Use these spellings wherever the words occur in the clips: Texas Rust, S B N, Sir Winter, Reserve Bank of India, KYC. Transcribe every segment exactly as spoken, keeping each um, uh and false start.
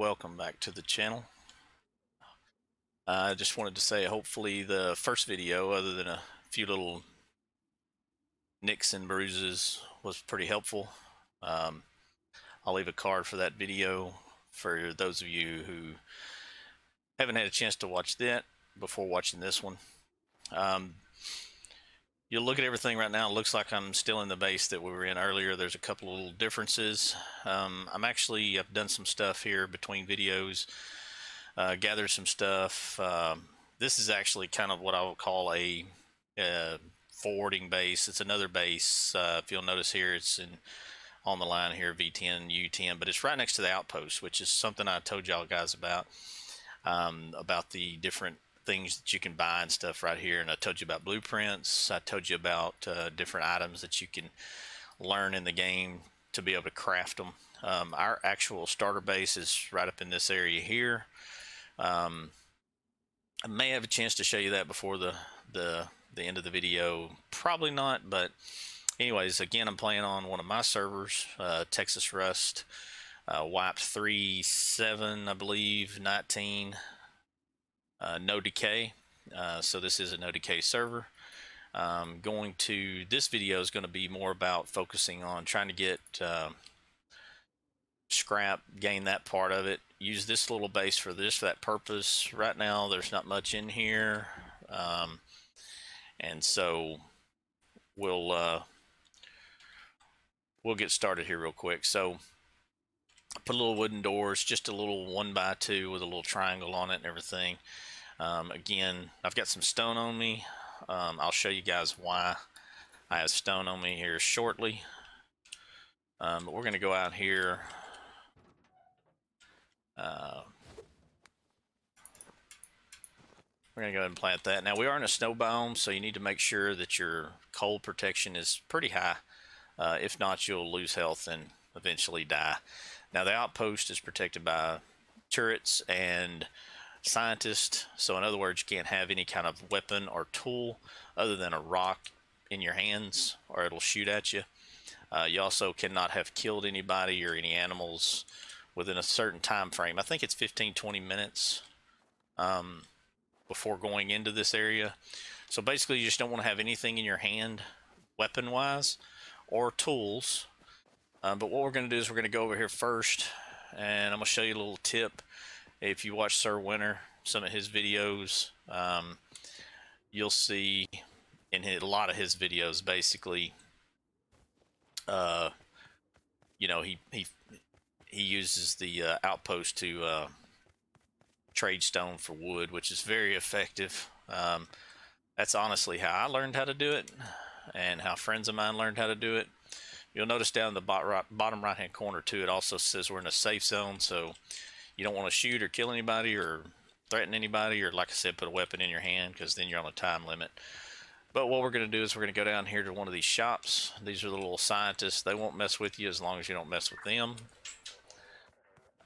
welcome back to the channel. I uh, just wanted to say hopefully the first video, other than a few little nicks and bruises, was pretty helpful. Um, I'll leave a card for that video for those of you who haven't had a chance to watch that before watching this one. Um, you'll look at everything right now. It looks like I'm still in the base that we were in earlier. There's a couple of little differences. Um, I'm actually, I've done some stuff here between videos, uh, gathered some stuff. Um, this is actually kind of what I would call a, a forwarding base. It's another base. Uh, if you'll notice here, it's in, on the line here, V ten, U ten, but it's right next to the outpost, which is something I told y'all guys about, um, about the different things that you can buy and stuff right here. And I told you about blueprints. I told you about uh, different items that you can learn in the game to be able to craft them. Um, our actual starter base is right up in this area here. Um, I may have a chance to show you that before the, the, the end of the video. Probably not, but anyways, again, I'm playing on one of my servers, uh, Texas Rust, uh, wiped three point seven, I believe, nineteen, uh, no decay. Uh, so this is a no decay server. Um, going to, this video is going to be more about focusing on trying to get uh, scrap, gain that part of it. Use this little base for this, for that purpose. Right now, there's not much in here. Um, and so we'll... Uh, We'll get started here real quick. So I put a little wooden doors, just a little one by two with a little triangle on it and everything. Um, again, I've got some stone on me. Um, I'll show you guys why I have stone on me here shortly. Um, but we're going to go out here. Uh, we're going to go ahead and plant that. Now, we are in a snow biome, so you need to make sure that your cold protection is pretty high. Uh, if not, you'll lose health and eventually die. Now, the outpost is protected by turrets and scientists. So, in other words, you can't have any kind of weapon or tool other than a rock in your hands, or it'll shoot at you. Uh, you also cannot have killed anybody or any animals within a certain time frame. I think it's fifteen, twenty minutes um, before going into this area. So, basically, you just don't want to have anything in your hand weapon-wise or tools. Uh, but what we're going to do is we're going to go over here first, and I'm going to show you a little tip. If you watch Sir Winter, some of his videos, um, you'll see in his, a lot of his videos, basically, uh, you know, he he he uses the uh, outpost to uh, trade stone for wood, which is very effective. Um, that's honestly how I learned how to do it, and how friends of mine learned how to do it. You'll notice down in the bottom right hand corner too, it also says we're in a safe zone, so you don't want to shoot or kill anybody or threaten anybody, or like I said, put a weapon in your hand, because then you're on a time limit. But what we're going to do is we're going to go down here to one of these shops. These are the little scientists. They won't mess with you as long as you don't mess with them.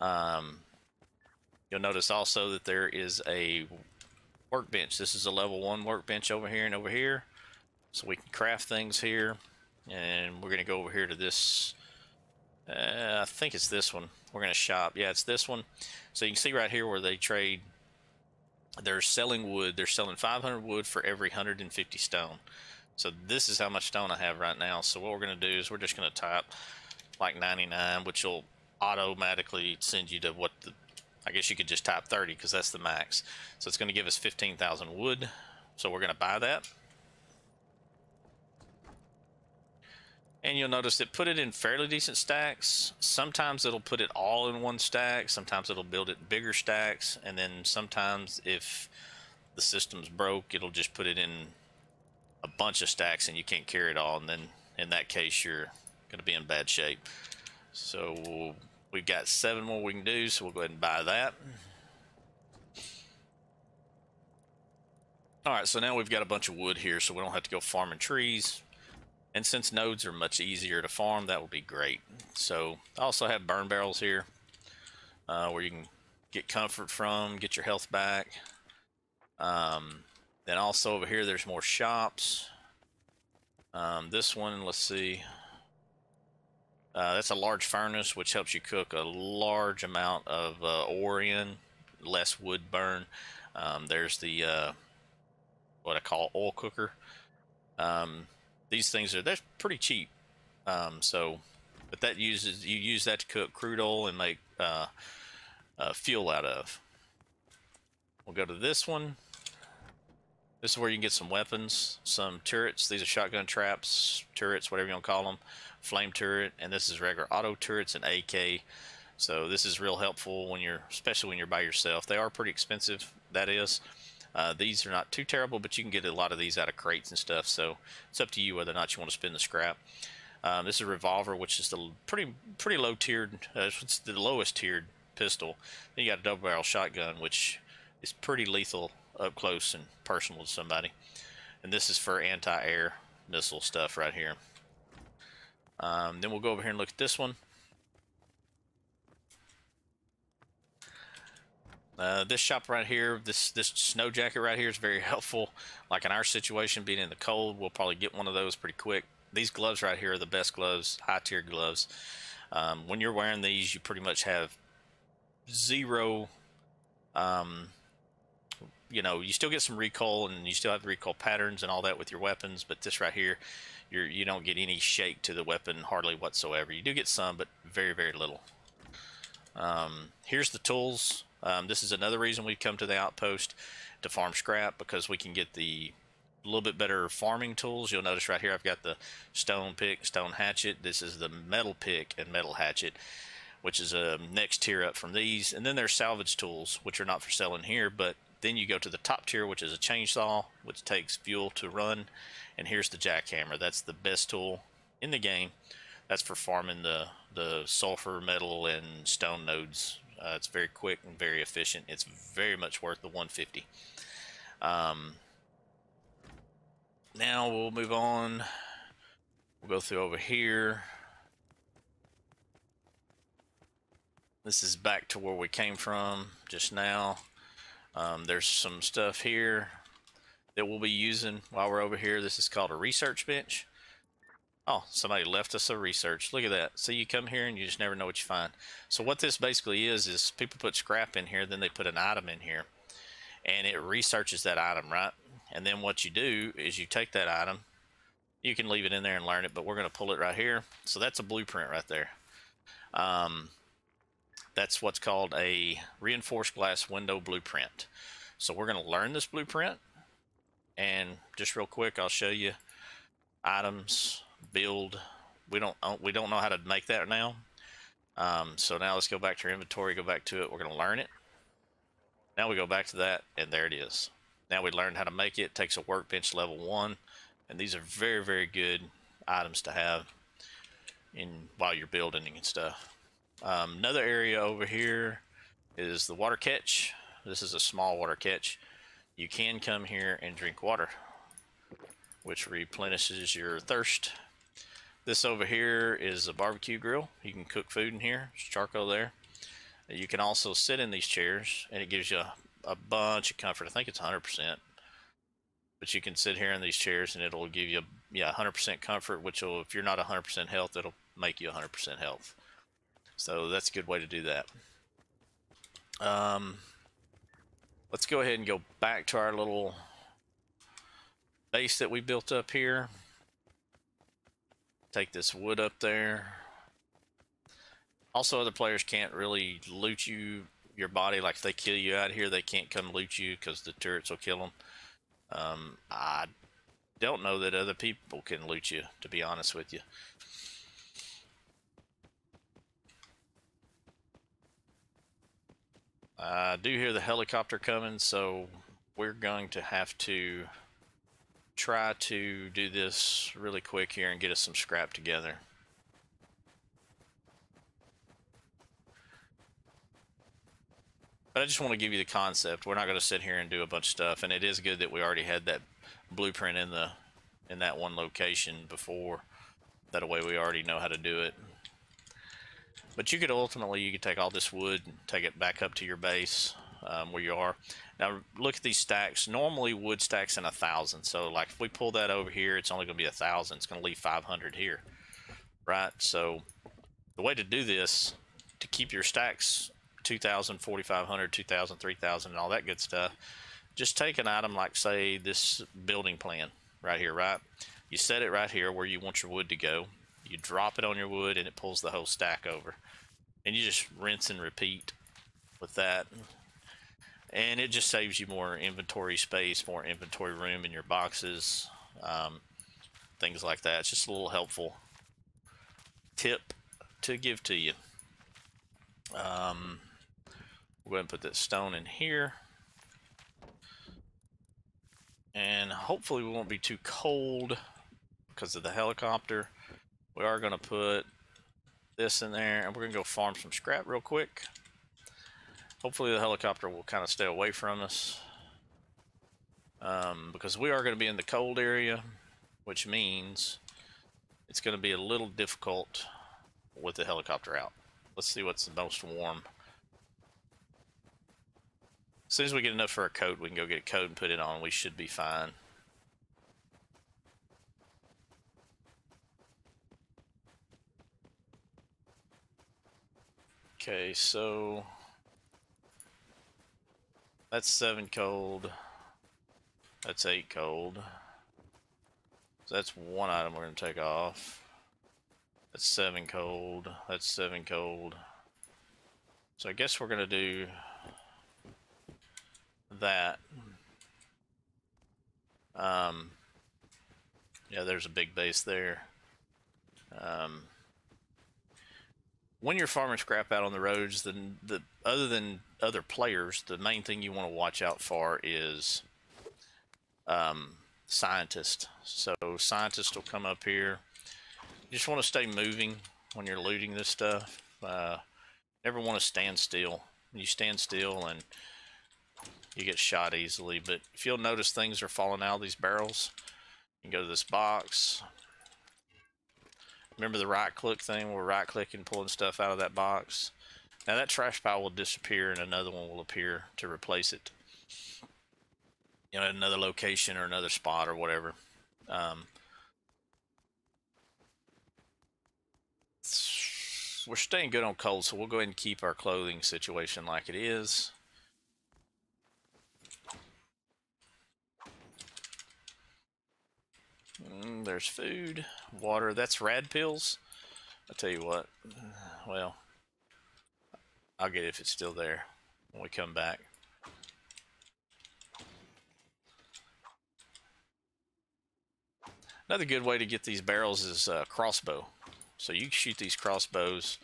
Um, you'll notice also that there is a workbench. This is a level one workbench over here and over here. So we can craft things here, and we're going to go over here to this, uh, I think it's this one. We're going to shop. Yeah, it's this one. So you can see right here where they trade. They're selling wood. They're selling five hundred wood for every one hundred fifty stone. So this is how much stone I have right now. So what we're going to do is we're just going to type like ninety-nine, which will automatically send you to what the, I guess you could just type thirty, because that's the max. So it's going to give us fifteen thousand wood. So we're going to buy that. And you'll notice it put it in fairly decent stacks. Sometimes it'll put it all in one stack. Sometimes it'll build it bigger stacks. And then sometimes if the system's broke, it'll just put it in a bunch of stacks and you can't carry it all. And then in that case, you're going to be in bad shape. So we've got seven more we can do. So we'll go ahead and buy that. All right. So now we've got a bunch of wood here, so we don't have to go farming trees. And since nodes are much easier to farm, that will be great. So I also have burn barrels here uh, where you can get comfort from, get your health back. Um, then also over here, there's more shops. Um, this one, let's see. Uh, that's a large furnace, which helps you cook a large amount of uh, ore in, less wood burn. Um, there's the uh, what I call oil cooker. Um, these things are they're pretty cheap. Um, so, but that uses you use that to cook crude oil and make uh, uh, fuel out of. We'll go to this one. This is where you can get some weapons, some turrets. These are shotgun traps, turrets, whatever you want to call them, flame turret, and this is regular auto turrets and A K. So this is real helpful when you're, especially when you're by yourself. They are pretty expensive, that is. Uh, these are not too terrible, but you can get a lot of these out of crates and stuff. So it's up to you whether or not you want to spend the scrap. Um, this is a revolver, which is the pretty pretty low tiered, uh, it's the lowest tiered pistol. Then you got a double barrel shotgun, which is pretty lethal up close and personal to somebody, and this is for anti-air missile stuff right here. Um, then we'll go over here and look at this one. Uh, this shop right here, this this snow jacket right here is very helpful. Like in our situation, being in the cold, we'll probably get one of those pretty quick. These gloves right here are the best gloves, high-tier gloves. Um, when you're wearing these, you pretty much have zero. Um, You know, you still get some recoil, and you still have recoil patterns and all that with your weapons. But this right here, you're, you don't get any shake to the weapon hardly whatsoever. You do get some, but very, very little. Um, here's the tools. Um, this is another reason we've come to the outpost to farm scrap, because we can get the little bit better farming tools. You'll notice right here I've got the stone pick, stone hatchet. This is the metal pick and metal hatchet, which is a next tier up from these. And then there's salvage tools, which are not for selling here, but then you go to the top tier, which is a chainsaw, which takes fuel to run. And here's the jackhammer. That's the best tool in the game. That's for farming the, the sulfur, metal, and stone nodes. Uh, it's very quick and very efficient. It's very much worth the one fifty. Um, now we'll move on. We'll go through over here. This is back to where we came from just now. Um, there's some stuff here that we'll be using while we're over here. This is called a research bench. Oh, somebody left us a research. Look at that. So you come here and you just never know what you find. So what this basically is, is people put scrap in here, then they put an item in here, and it researches that item, right? And then what you do is you take that item. You can leave it in there and learn it, but we're going to pull it right here. So that's a blueprint right there. Um... That's what's called a reinforced glass window blueprint. So we're going to learn this blueprint, and just real quick, I'll show you items, build. We don't we don't know how to make that now. Um, so now let's go back to our inventory, go back to it. We're going to learn it. Now we go back to that, and there it is. Now we learned how to make it. It takes a workbench level one, and these are very very good items to have in while you're building and stuff. Um, another area over here is the water catch. This is a small water catch. You can come here and drink water, which replenishes your thirst. This over here is a barbecue grill. You can cook food in here. There's charcoal there. You can also sit in these chairs, and it gives you a, a bunch of comfort. I think it's one hundred percent. But you can sit here in these chairs, and it'll give you yeah one hundred percent comfort, which will, if you're not one hundred percent health, it'll make you one hundred percent health. So that's a good way to do that. Um, let's go ahead and go back to our little base that we built up here. Take this wood up there. Also, other players can't really loot you, your body. Like if they kill you out here, they can't come loot you because the turrets will kill them. Um, I don't know that other people can loot you, to be honest with you. I do hear the helicopter coming, so we're going to have to try to do this really quick here and get us some scrap together. But I just want to give you the concept. We're not going to sit here and do a bunch of stuff, and it is good that we already had that blueprint in the in that one location before. That way we already know how to do it. But you could ultimately, you could take all this wood and take it back up to your base um, where you are. Now look at these stacks. Normally wood stacks in a thousand. So like if we pull that over here, it's only going to be a thousand. It's going to leave five hundred here, right? So The way to do this, to keep your stacks two thousand, forty-five hundred, two thousand, three thousand, and all that good stuff, just take an item like, say, this building plan right here, right? You set it right here where you want your wood to go. You drop it on your wood, and it pulls the whole stack over. And you just rinse and repeat with that. And it just saves you more inventory space, more inventory room in your boxes, um, things like that. It's just a little helpful tip to give to you. Um, we'll go ahead and put that stone in here. And hopefully we won't be too cold because of the helicopter. We are going to put this in there, and we're going to go farm some scrap real quick. Hopefully the helicopter will kind of stay away from us, um, because we are going to be in the cold area, which means it's going to be a little difficult with the helicopter out. Let's see what's the most warm. As soon as we get enough for a coat, we can go get a coat and put it on. We should be fine. Okay, so that's seven cold. That's eight cold. So that's one item we're going to take off. That's seven cold. That's seven cold. So I guess we're going to do that. Um, yeah, there's a big base there. Um, when you're farming scrap out on the roads, then the other than other players, the main thing you want to watch out for is um, scientists. So scientists will come up here. You just want to stay moving when you're looting this stuff. Uh, never want to stand still. You stand still and you get shot easily. But if you'll notice, things are falling out of these barrels. You can go to this box. Remember the right click thing? We're right clicking, pulling stuff out of that box. Now that trash pile will disappear and another one will appear to replace it. You know, another location or another spot or whatever. Um, we're staying good on cold, so we'll go ahead and keep our clothing situation like it is. Mm, there's food, water. That's rad pills. I'll tell you what. Well, I'll get it if it's still there when we come back. Another good way to get these barrels is uh, crossbow. So you shoot these crossbows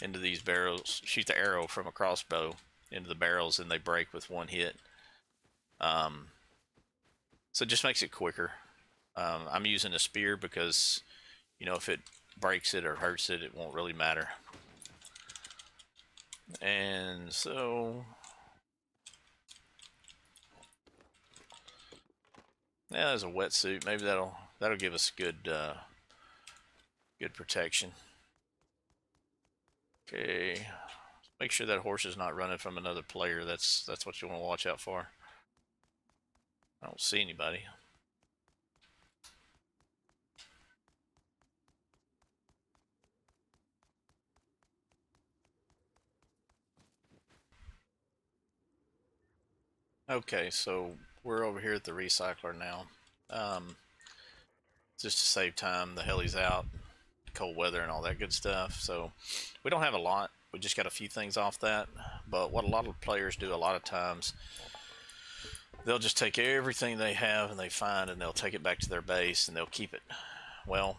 into these barrels, shoot the arrow from a crossbow into the barrels, and they break with one hit. Um, so it just makes it quicker. Um, I'm using a spear because, you know, if it breaks it or hurts it, it won't really matter. And so, yeah, there's a wetsuit. Maybe that'll that'll give us good uh, good protection. Okay, make sure that horse is not running from another player. That's that's what you want to watch out for. I don't see anybody. Okay, so we're over here at the recycler now. Um, just to save time, the heli's out, cold weather and all that good stuff. So we don't have a lot. We just got a few things off that. But what a lot of players do a lot of times, they'll just take everything they have and they find, and they'll take it back to their base and they'll keep it. Well,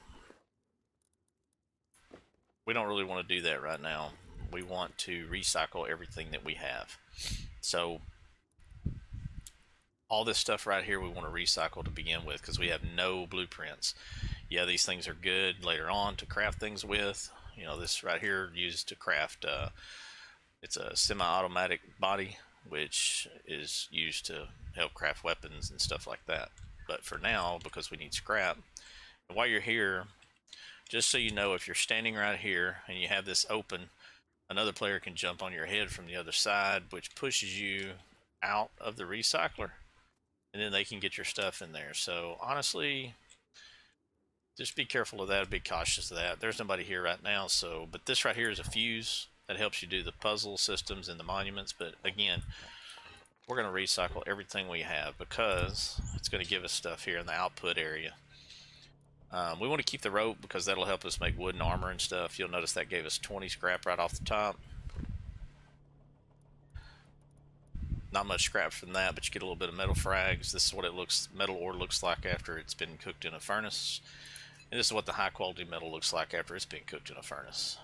we don't really want to do that right now. We want to recycle everything that we have. So all this stuff right here we want to recycle to begin with because we have no blueprints. Yeah, these things are good later on to craft things with. You know, this right here used to craft, uh, it's a semi-automatic body, which is used to help craft weapons and stuff like that. But for now, because we need scrap, and while you're here, just so you know, if you're standing right here and you have this open, another player can jump on your head from the other side, which pushes you out of the recycler. And then they can get your stuff in there. So honestly, just be careful of that. Be cautious of that. There's nobody here right now. So, but this right here is a fuse that helps you do the puzzle systems and the monuments. But again, we're going to recycle everything we have because it's going to give us stuff here in the output area. Um, we want to keep the rope because that'll help us make wooden armor and stuff. You'll notice that gave us twenty scrap right off the top. Not much scrap from that, but you get a little bit of metal frags. This is what it looks, metal ore looks like after it's been cooked in a furnace. And this is what the high quality metal looks like after it's been cooked in a furnace.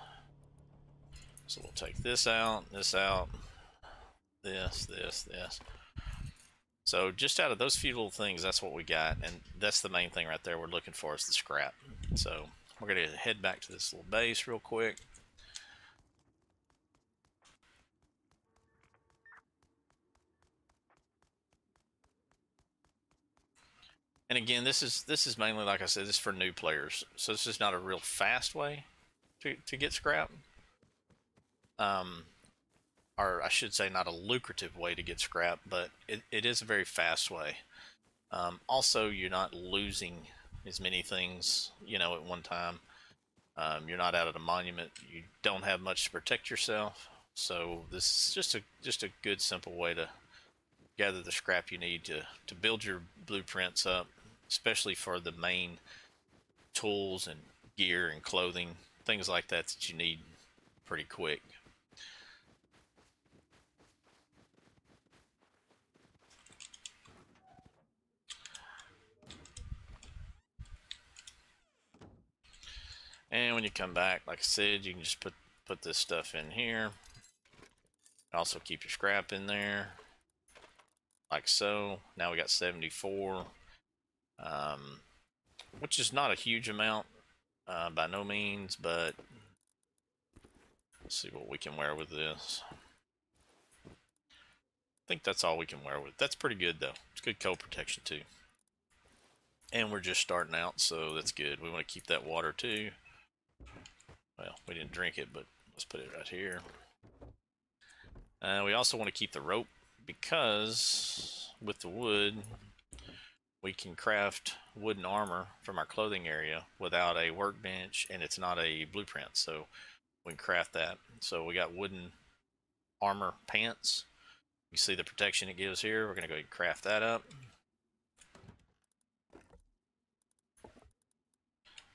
So we'll take this out, this out, this, this, this. So just out of those few little things, that's what we got. And that's the main thing right there we're looking for is the scrap. So we're going to head back to this little base real quick. And again, this is this is mainly, like I said, this is for new players. So this is not a real fast way to, to get scrap. Um... Or I should say not a lucrative way to get scrap, but it, it is a very fast way. Um, also, you're not losing as many things, you know, at one time. Um, you're not out at a monument. You don't have much to protect yourself. So this is just a, just a good, simple way to gather the scrap you need to, to build your blueprints up, especially for the main tools and gear and clothing, things like that that you need pretty quick. And when you come back, like I said, you can just put, put this stuff in here. Also keep your scrap in there, like so. Now we got seventy-four, um, which is not a huge amount uh, by no means, but let's see what we can wear with this. I think that's all we can wear with. That's pretty good, though. It's good cold protection, too. And we're just starting out, so that's good. We want to keep that water, too. Well, we didn't drink it, but let's put it right here. Uh, we also want to keep the rope because with the wood, we can craft wooden armor from our clothing area without a workbench, and it's not a blueprint, so we can craft that. So we got wooden armor pants. You see the protection it gives here. We're going to go ahead and craft that up.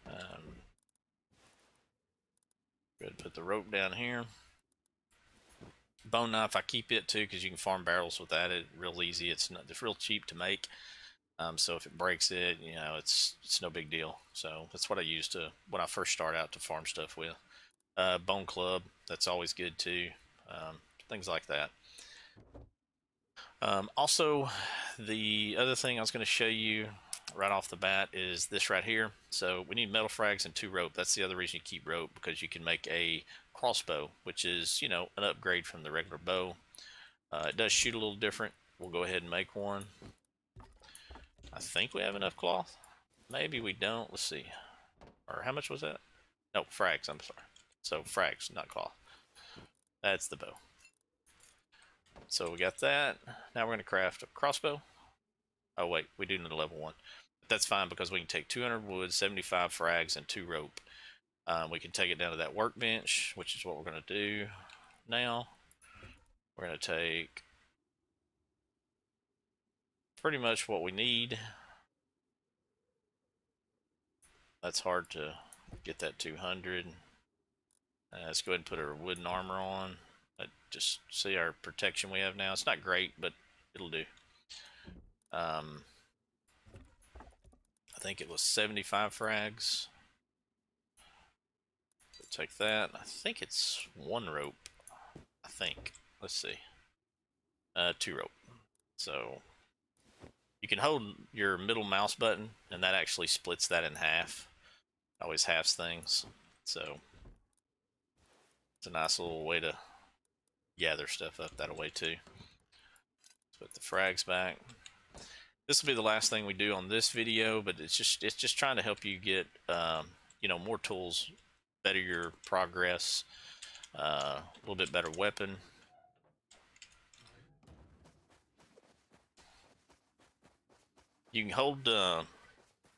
Um, Go ahead and put the rope down here. Bone knife, I keep it too because you can farm barrels with that. It's real easy. It's not, it's real cheap to make. Um, so if it breaks it, you know, it's it's no big deal. So that's what I use to when I first start out to farm stuff with. Uh, bone club, that's always good too. Um, things like that. Um, also, the other thing I was going to show you right off the bat is this right here. So we need metal frags and two rope. That's the other reason you keep rope, because you can make a crossbow, which is, you know, an upgrade from the regular bow. Uh, it does shoot a little different. We'll go ahead and make one. I think we have enough cloth. Maybe we don't. Let's see. Or how much was that? No, frags. I'm sorry. So frags, not cloth. That's the bow. So we got that. Now we're going to craft a crossbow. Oh, wait, we do need a level one. But that's fine because we can take two hundred wood, seventy-five frags, and two rope. Um, we can take it down to that workbench, which is what we're going to do now. We're going to take pretty much what we need. That's hard to get that two hundred. Uh, let's go ahead and put our wooden armor on. Let's just see our protection we have now. It's not great, but it'll do. Um, I think it was seventy-five frags. We'll take that. I think it's one rope. I think. Let's see. Uh, two rope. So you can hold your middle mouse button, and that actually splits that in half. It always halves things. So it's a nice little way to gather stuff up that way too. Let's put the frags back. This will be the last thing we do on this video, but it's just it's just trying to help you get um, you know, more tools, better your progress, uh, a little bit better weapon. You can hold uh,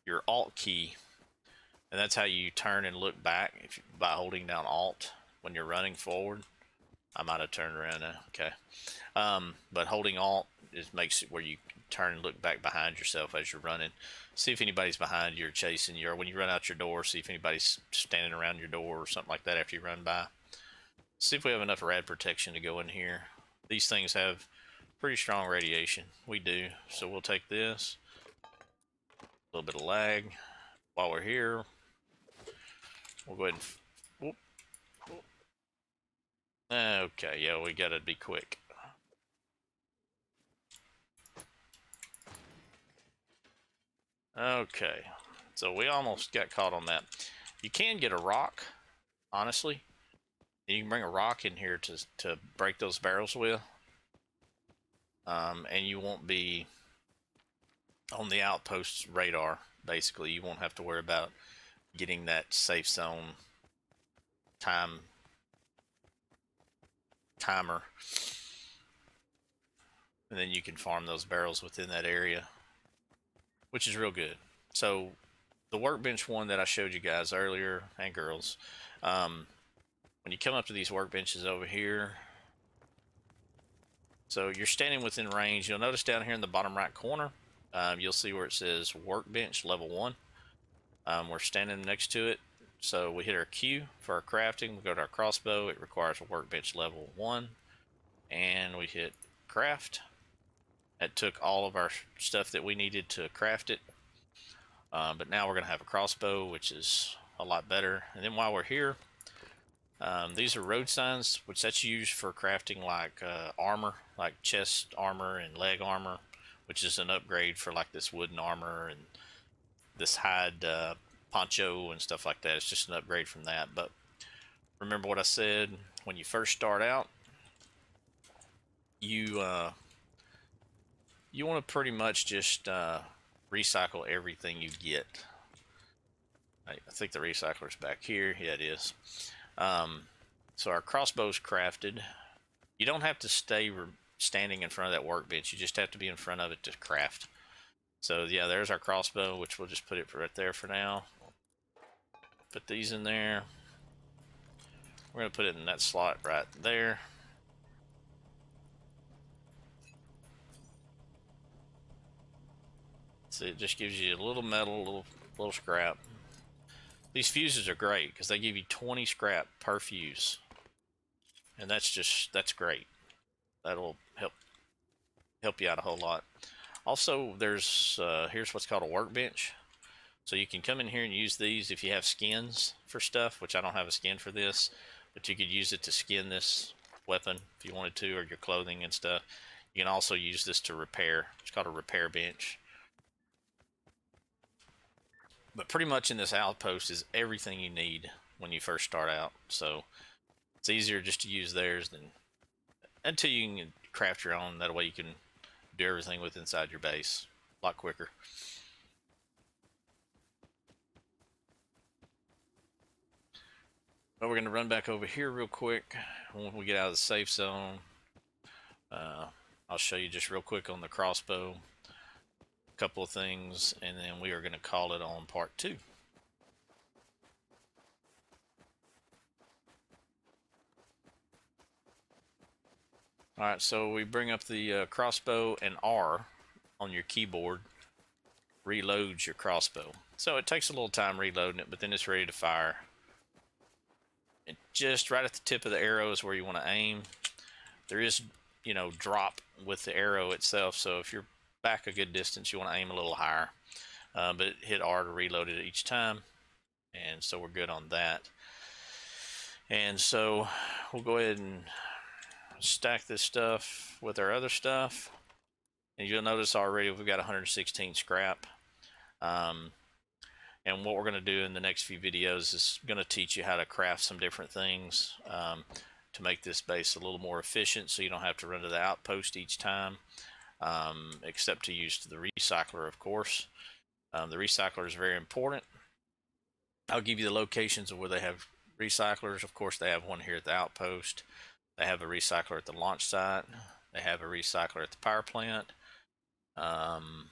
your Alt key And that's how you turn and look back if you, by holding down Alt when you're running forward. I might have turned around now. Okay. Um, but holding Alt is makes it where you turn and look back behind yourself as you're running. See if anybody's behind you or chasing you. Or when you run out your door, see if anybody's standing around your door or something like that after you run by. See if we have enough rad protection to go in here. These things have pretty strong radiation. We do. So we'll take this. A little bit of lag. While we're here, we'll go ahead and... Whoop, whoop. Okay, yeah, we gotta be quick. Okay, so we almost got caught on that. You can get a rock, honestly. You can bring a rock in here to, to break those barrels with. Um, and you won't be on the outpost's radar, basically. You won't have to worry about getting that safe zone time timer. And then you can farm those barrels within that area, which is real good. So the workbench one that I showed you guys earlier, and girls, um, when you come up to these workbenches over here, so you're standing within range. You'll notice down here in the bottom right corner, um, you'll see where it says workbench level one. Um, we're standing next to it. So we hit our Q for our crafting. We go to our crossbow. It requires a workbench level one. And we hit craft. That took all of our stuff that we needed to craft it. Um, but now we're going to have a crossbow, which is a lot better. And then while we're here, um, these are road signs, which that's used for crafting like uh, armor, like chest armor and leg armor, which is an upgrade for like this wooden armor and this hide uh, poncho and stuff like that. It's just an upgrade from that. But remember what I said, when you first start out, you... Uh, you want to pretty much just uh, recycle everything you get. I, I think the recycler's back here. Yeah, it is. Um, so our crossbow's crafted. You don't have to stay re standing in front of that workbench. You just have to be in front of it to craft. So yeah, there's our crossbow, which we'll just put it right there for now. Put these in there. We're going to put it in that slot right there. So it just gives you a little metal, a little, little scrap. These fuses are great because they give you twenty scrap per fuse. And that's just, that's great. That'll help help you out a whole lot. Also, there's, uh, here's what's called a workbench. So you can come in here and use these if you have skins for stuff, which I don't have a skin for this. But you could use it to skin this weapon if you wanted to, or your clothing and stuff. You can also use this to repair. It's called a repair bench. But pretty much in this outpost is everything you need when you first start out. So it's easier just to use theirs than until you can craft your own. That way you can do everything with inside your base a lot quicker. But we're going to run back over here real quick. When we get out of the safe zone, uh, I'll show you just real quick on the crossbow. Couple of things, and then we are going to call it on part two. All right, so we bring up the uh, crossbow, and R on your keyboard reloads your crossbow. So it takes a little time reloading it, but then it's ready to fire. And just right at the tip of the arrow is where you want to aim. There is, you know, drop with the arrow itself, so if you're back a good distance, you want to aim a little higher, uh, but hit R to reload it each time, and so we're good on that. And so we'll go ahead and stack this stuff with our other stuff, and you'll notice already we've got one hundred sixteen scrap. Um, and what we're going to do in the next few videos is going to teach you how to craft some different things um, to make this base a little more efficient, so you don't have to run to the outpost each time. Um, except to use the recycler, of course. Um, the recycler is very important. I'll give you the locations of where they have recyclers. Of course, they have one here at the outpost. They have a recycler at the launch site. They have a recycler at the power plant. Um,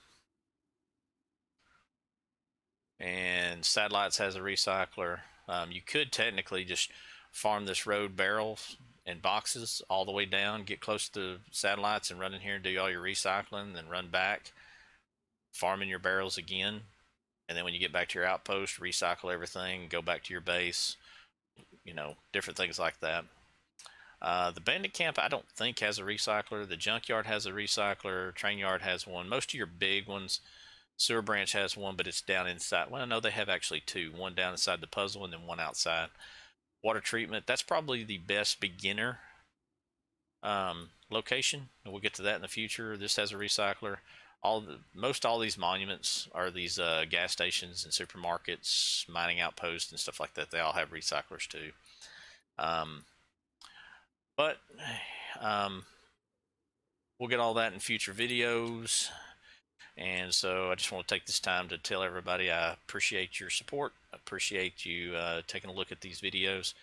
and and Satellites has a recycler. Um, you could technically just farm this road barrels and boxes all the way down, get close to Satellites and run in here and do all your recycling, then run back, farm in your barrels again, and then when you get back to your outpost, recycle everything, go back to your base, you know, different things like that. Uh, the bandit camp, I don't think, has a recycler. The junkyard has a recycler. Train yard has one. Most of your big ones, Sewer Branch has one, but it's down inside. Well, no, they have actually two. One down inside the puzzle and then one outside. Water treatment, that's probably the best beginner um, location. And we'll get to that in the future. This has a recycler. All the, most all these monuments are these uh, gas stations and supermarkets, mining outposts and stuff like that. They all have recyclers too. Um... But um, we'll get all that in future videos. And so I just want to take this time to tell everybody I appreciate your support. I appreciate you uh, taking a look at these videos.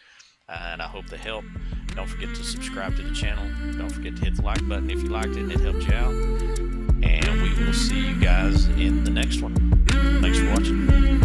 Uh, and I hope they help. Don't forget to subscribe to the channel. Don't forget to hit the like button if you liked it and it helped you out. And we will see you guys in the next one. Thanks for watching.